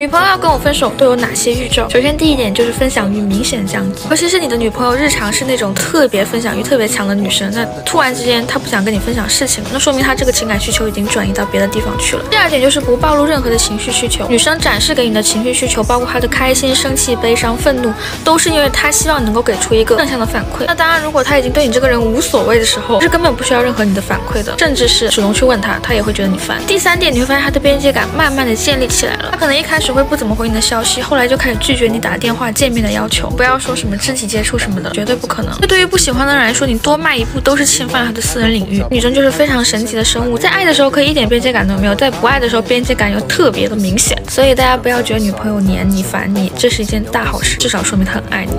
女朋友要跟我分手都有哪些预兆？首先第一点就是分享欲明显降低，尤其是你的女朋友日常是那种特别分享欲特别强的女生，那突然之间她不想跟你分享事情，那说明她这个情感需求已经转移到别的地方去了。第二点就是不暴露任何的情绪需求，女生展示给你的情绪需求，包括她的开心、生气、悲伤、愤怒，都是因为她希望你能够给出一个正向的反馈。那当然，如果她已经对你这个人无所谓的时候，是根本不需要任何你的反馈的，甚至是主动去问她，她也会觉得你烦。第三点，你会发现她的边界感慢慢的建立起来了，她可能一开始只会不怎么回你的消息，后来就开始拒绝你打电话见面的要求，不要说什么肢体接触什么的，绝对不可能。这对于不喜欢的人来说，你多迈一步都是侵犯了他的私人领域。女生就是非常神奇的生物，在爱的时候可以一点边界感都没有，在不爱的时候边界感又特别的明显，所以大家不要觉得女朋友黏你烦你，这是一件大好事，至少说明她很爱你。